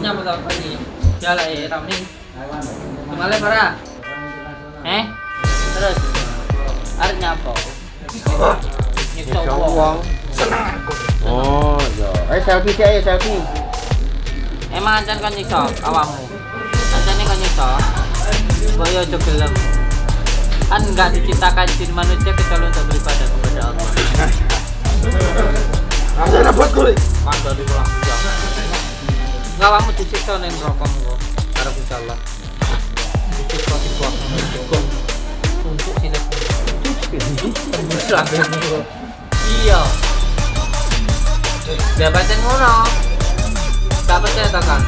harusnya mentok lagi. Ya lah ya tahun ini. Kemale parah. Terus arek nyapo. Nyekso wong. Seneng aku. Oh iya. Selfie sih ayo selfie. Emang ancen kon nyekso awakmu. Ancene kon nyekso. Boyo aja gelem. Kan enggak diciptakan jin manusia kecuali untuk beribadah kepada Allah. Rasane repot kuwi. Mantap diulang. Ngawamu disiksa ning rokokmu. Arep insyaallah. Disiksa dikuak. Untuk sinet. Iya. Jabatan ngono. Tak percaya tekan.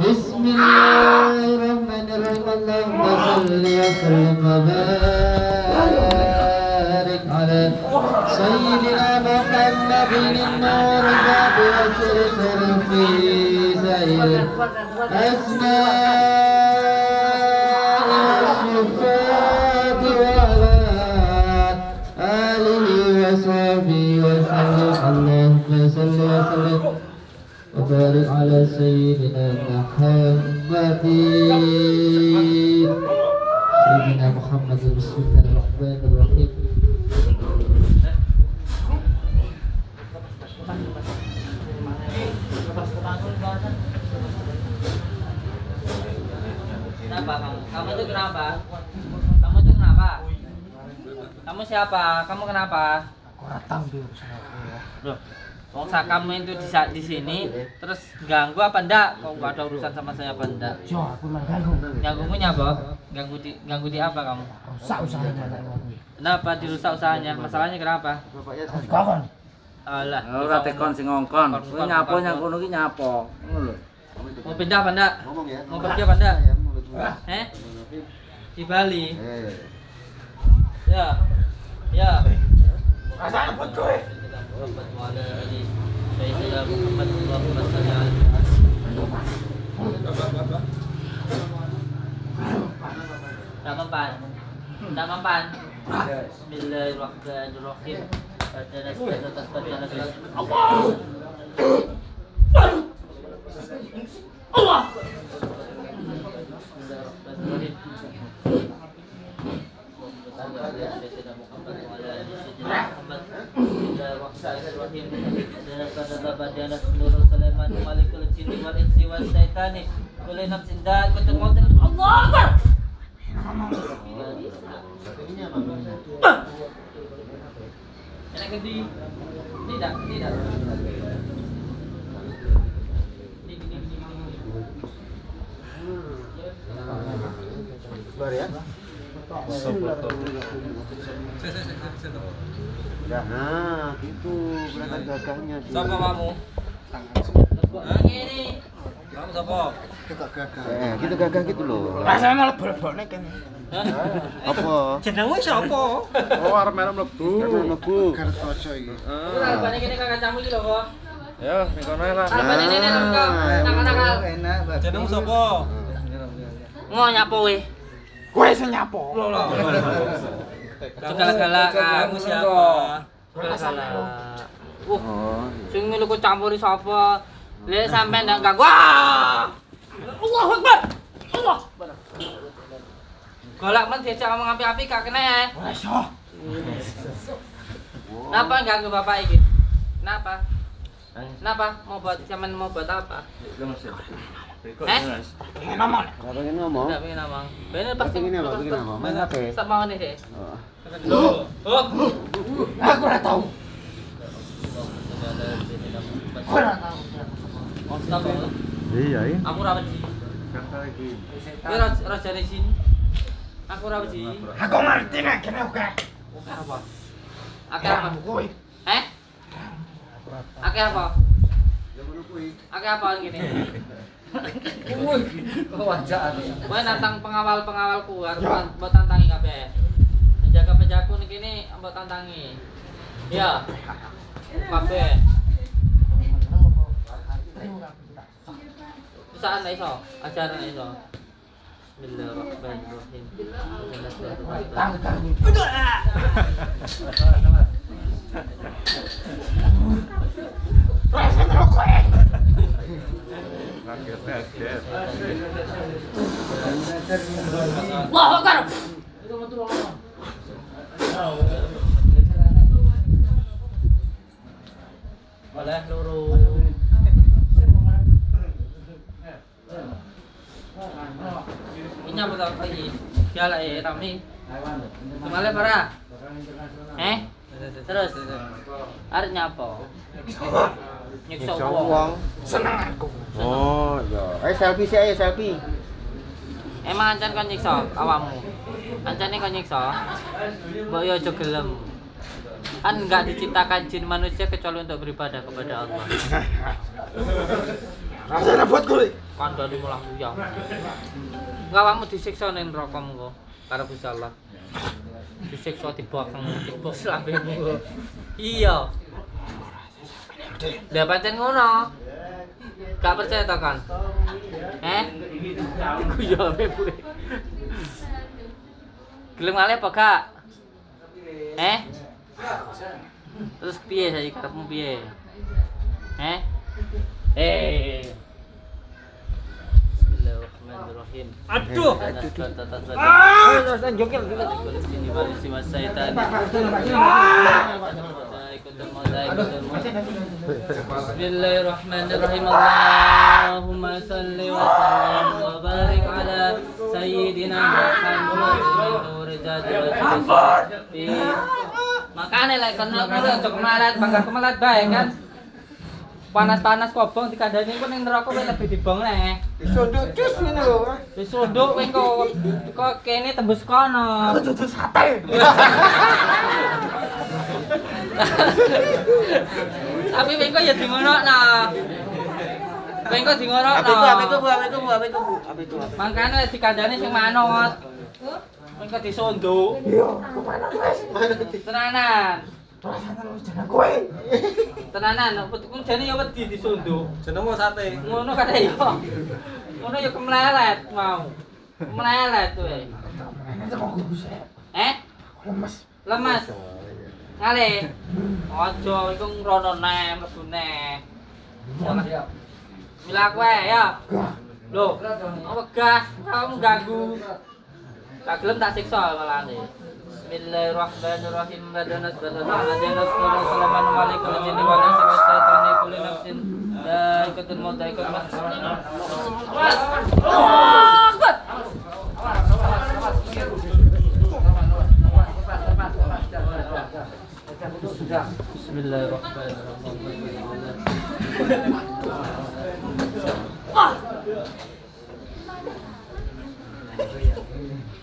Bismillahirrahmanirrahim. Allahumma salli wa sallim wa barik ala sayyidina Muhammadin nur nabi wa syarifil fi sayyid وبارك على سيدنا محمد بسم الله الرحمن الرحيم Kenapa kamu? Kamu tuh kenapa? Kamu siapa? Kamu kenapa? Aku datang di urusan aku ya. Masa kamu itu di sini terus ganggu apa enggak? Kok enggak ada urusan sama saya apa enggak? Yo, aku mah ganggu. Ganggunya apa? Ganggu di apa kamu? Rusak usahanya. Kenapa dirusak usahanya? Masalahnya kenapa? Kokon. Alah, ora tekon sing ngongkon. Kuwi nyapo nyang kono iki nyapo. Ngono lho. Mau pindah apa enggak? Mau pergi apa enggak? Di Bali. Ya. Ya. Rasane bodoh e. Tak mempan. Bismillahirrahmanirrahim. Allah. Nah, itu berangkat gagahnya. Siapa kamu? Ini. Kamu siapa? Kita gagah. Kita gagah gitu loh. Rasane malah bolak-balik kan. Apa? Jenengmu siapa? Oh, arep mlebu. Kertojo iki. Ora arepane kene kakakmu iki lho kok. Ya, ning kono enak. Arepane nene kok. Nakal-nakal. Enak, Mbak. Jenengmu siapa? Ngo nyapo kowe? Kowe sing nyapo. Lho. Segala-gala kamu siapa? Segala-gala. Sing ngene kok campuri sapa? Lek sampean ndak ganggu. Allahu Akbar. Allah. Golak men diajak ngomong api-api gak kena ya. Ora iso. Napa ganggu bapak iki? Kenapa? Mau buat apa? Pengen ngomong. Bener pasti pengen ngomong. Main apa? Sak mawon iki. Aku ora tahu. Iya. Aku ora wedi. Aku ora wedi. Aku ngerti nek kene oke. Apa? Akeh kowe. Heh? Akeh apa? Ya ngono kuwi. Akeh apa ngene? Kuwi wajahane. Kowe nantang pengawal-pengawalku arep mbok tantangi kabeh. Penjaga-penjaku niki ini mbok tantangi. Ya. Kabeh. Bisaan ta iso? Ajaran iso. Bismillahirrahmanirrahim. Allahu Akbar. Boleh lurus. Ini apa lagi? Jalan ya, tapi kemana parah? Terus artinya apa? Nyiksa uang. Seneng aku. Oh iya. Selfie sih ayo selfie. Emang ancan kan nyiksa awakmu? Ancannya kan nyiksa? Mbok yo aja gelem. Kan enggak diciptakan jin manusia kecuali untuk beribadah kepada Allah. Rasane buat kowe. Kandhane mulah uyah. Awakmu disiksa ning neraka mengko karo Gusti Allah. Disiksa dibokeng, dibos lambemu. Iya. Lah pancen ngono. Gak percaya to kan? Guyone kowe. Gelem ngale apa gak? Terus piye saiki karepmu piye? Bismillahirrahmanirrahim. Aduh. Bismillahirrahmanirrahim. Allahumma shalli wa sallim wa barik ala sayyidina Muhammad. Makanya lah kenal kudu ojo kemalat, bakal kemalat bae kan. Panas-panas kobong dikandani ku ning neraka wis lebih dibong neh. Disunduk dus ngene lho. Disunduk kowe kok kene tembus kono. Tembus sate. Tapi kowe kok ya di ngono. Kowe kok di ngono. Apa itu? Makane dikandani sing manut. Engko disunduk. Iya, ku panas wis. Tenanan. Rasane wis jeneng kowe. Tenanan, putuku jane ya wedi disunduk. Jenengmu sate. Ngono kae ya. Ngono ya kemlelet mau. Kemlelet kowe. Lemes. Lemes. Ngale. Aja iku ngrono neh mlebu neh. Mila kowe ya. Loh, wegah kamu ganggu. Tak gelem tak siksa malah nih. Bismillahirrahmanirrahim. Bismillahirrahmanirrahim.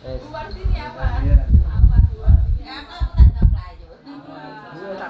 Luar sini apa? Ya apa tak melayu. Tak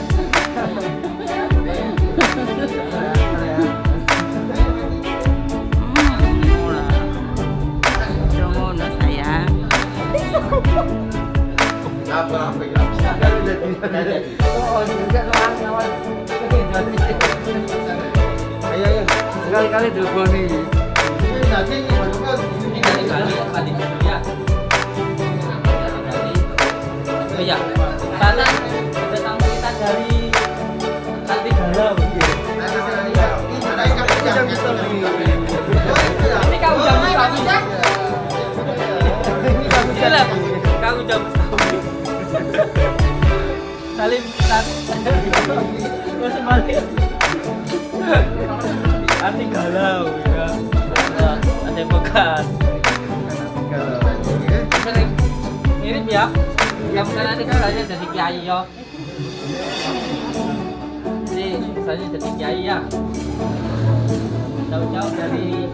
Sekali-kali telepon ini. Iya, karena ada tamu kita dari nanti dalam. Ini kau udah bisa. Kau udah bisa. Salim hati galau ya ada pekat mirip ya bukan ada galau aja jadi kiai yo nih saya jadi kiai ya jauh-jauh dari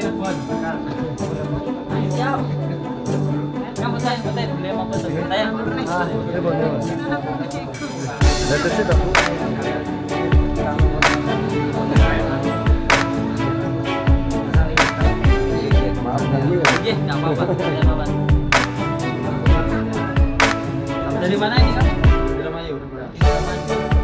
Cirebon siap Dari mana ini, Kak? Dari Mayu.